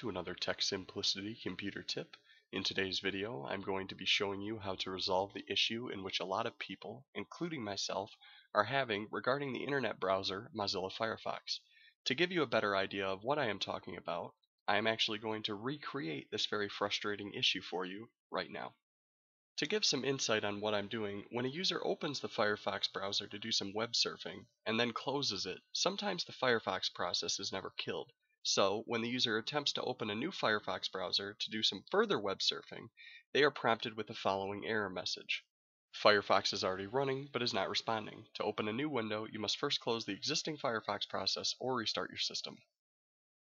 to another Tech-Simplicity computer tip. In today's video, I'm going to be showing you how to resolve the issue in which a lot of people, including myself, are having regarding the internet browser Mozilla Firefox. To give you a better idea of what I am talking about, I am actually going to recreate this very frustrating issue for you right now. To give some insight on what I'm doing, when a user opens the Firefox browser to do some web surfing and then closes it, sometimes the Firefox process is never killed. So, when the user attempts to open a new Firefox browser to do some further web surfing, they are prompted with the following error message. Firefox is already running, but is not responding. To open a new window, you must first close the existing Firefox process or restart your system.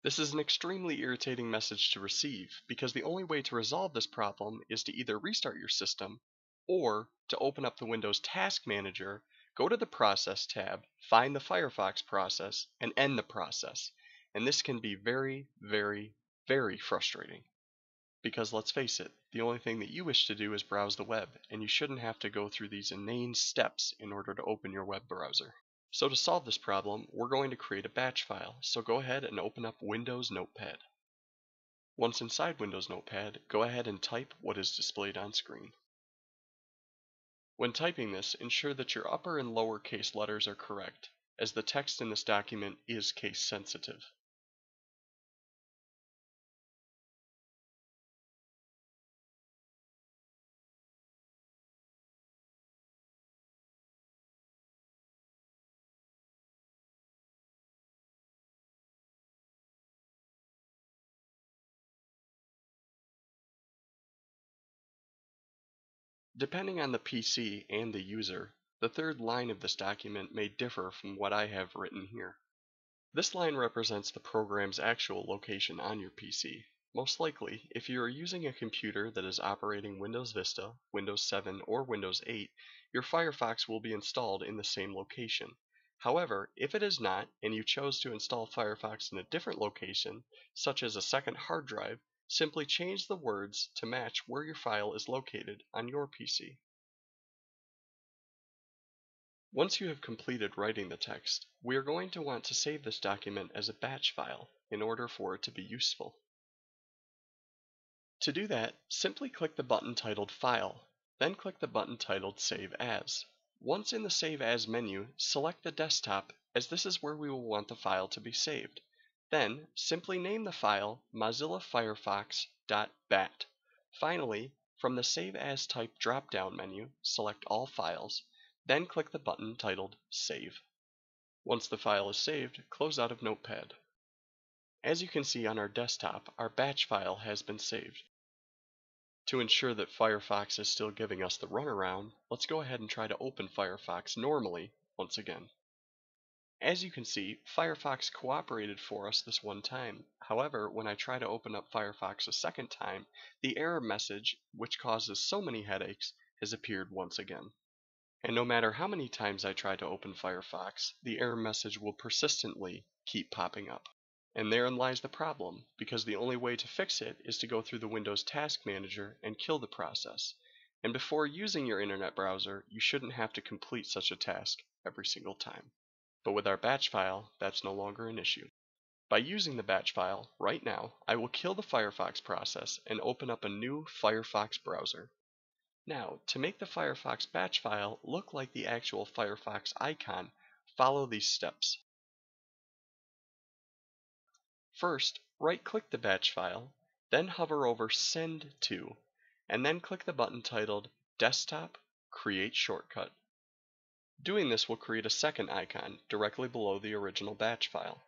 This is an extremely irritating message to receive, because the only way to resolve this problem is to either restart your system, or to open up the Windows Task Manager, go to the Process tab, find the Firefox process, and end the process. And this can be very, very, very frustrating. Because let's face it, the only thing that you wish to do is browse the web, and you shouldn't have to go through these inane steps in order to open your web browser. So to solve this problem, we're going to create a batch file, so go ahead and open up Windows Notepad. Once inside Windows Notepad, go ahead and type what is displayed on screen. When typing this, ensure that your upper and lower case letters are correct, as the text in this document is case sensitive. Depending on the PC and the user, the third line of this document may differ from what I have written here. This line represents the program's actual location on your PC. Most likely, if you are using a computer that is operating Windows Vista, Windows 7, or Windows 8, your Firefox will be installed in the same location. However, if it is not, and you chose to install Firefox in a different location, such as a second hard drive, simply change the words to match where your file is located on your PC. Once you have completed writing the text, we are going to want to save this document as a batch file in order for it to be useful. To do that, simply click the button titled File, then click the button titled Save As. Once in the Save As menu, select the desktop, as this is where we will want the file to be saved. Then, simply name the file mozillafirefox.bat. Finally, from the Save As Type drop-down menu, select All Files, then click the button titled Save. Once the file is saved, close out of Notepad. As you can see on our desktop, our batch file has been saved. To ensure that Firefox is still giving us the runaround, let's go ahead and try to open Firefox normally once again. As you can see, Firefox cooperated for us this one time. However, when I try to open up Firefox a second time, the error message, which causes so many headaches, has appeared once again. And no matter how many times I try to open Firefox, the error message will persistently keep popping up. And therein lies the problem, because the only way to fix it is to go through the Windows Task Manager and kill the process. And before using your internet browser, you shouldn't have to complete such a task every single time. But with our batch file, that's no longer an issue. By using the batch file, right now, I will kill the Firefox process and open up a new Firefox browser. Now, to make the Firefox batch file look like the actual Firefox icon, follow these steps. First, right-click the batch file, then hover over Send To, and then click the button titled Desktop Create Shortcut. Doing this will create a second icon directly below the original batch file.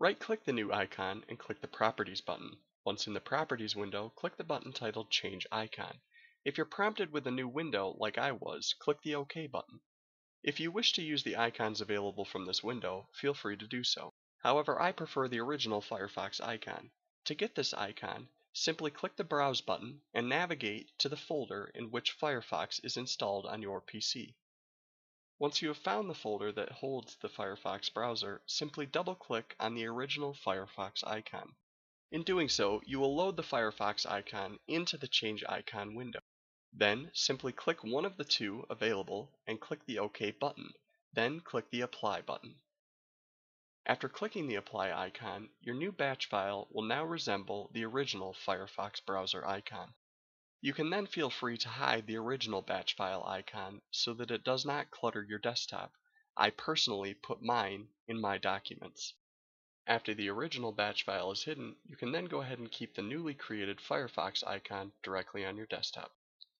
Right-click the new icon and click the Properties button. Once in the Properties window, click the button titled Change Icon. If you're prompted with a new window, like I was, click the OK button. If you wish to use the icons available from this window, feel free to do so. However, I prefer the original Firefox icon. To get this icon, simply click the Browse button and navigate to the folder in which Firefox is installed on your PC. Once you have found the folder that holds the Firefox browser, simply double-click on the original Firefox icon. In doing so, you will load the Firefox icon into the Change Icon window. Then, simply click one of the two available and click the OK button, then click the Apply button. After clicking the Apply icon, your new batch file will now resemble the original Firefox browser icon. You can then feel free to hide the original batch file icon so that it does not clutter your desktop. I personally put mine in my documents. After the original batch file is hidden, you can then go ahead and keep the newly created Firefox icon directly on your desktop.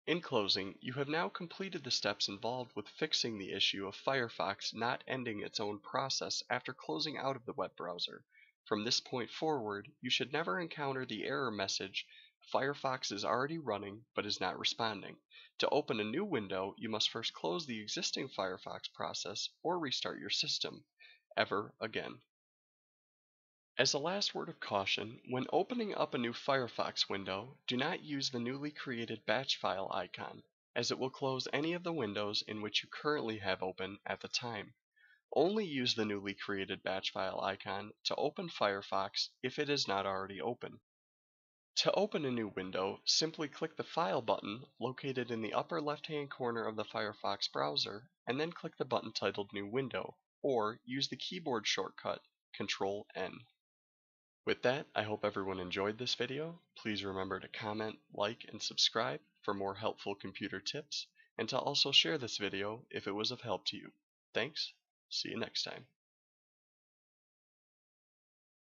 In closing, you have now completed the steps involved with fixing the issue of Firefox not ending its own process after closing out of the web browser. From this point forward, you should never encounter the error message, "Firefox is already running but is not responding." To open a new window, you must first close the existing Firefox process or restart your system ever again. As a last word of caution, when opening up a new Firefox window, do not use the newly created batch file icon, as it will close any of the windows in which you currently have open at the time. Only use the newly created batch file icon to open Firefox if it is not already open. To open a new window, simply click the File button located in the upper left-hand corner of the Firefox browser, and then click the button titled New Window, or use the keyboard shortcut Ctrl-N. With that, I hope everyone enjoyed this video. Please remember to comment, like, and subscribe for more helpful computer tips, and to also share this video if it was of help to you. Thanks, see you next time.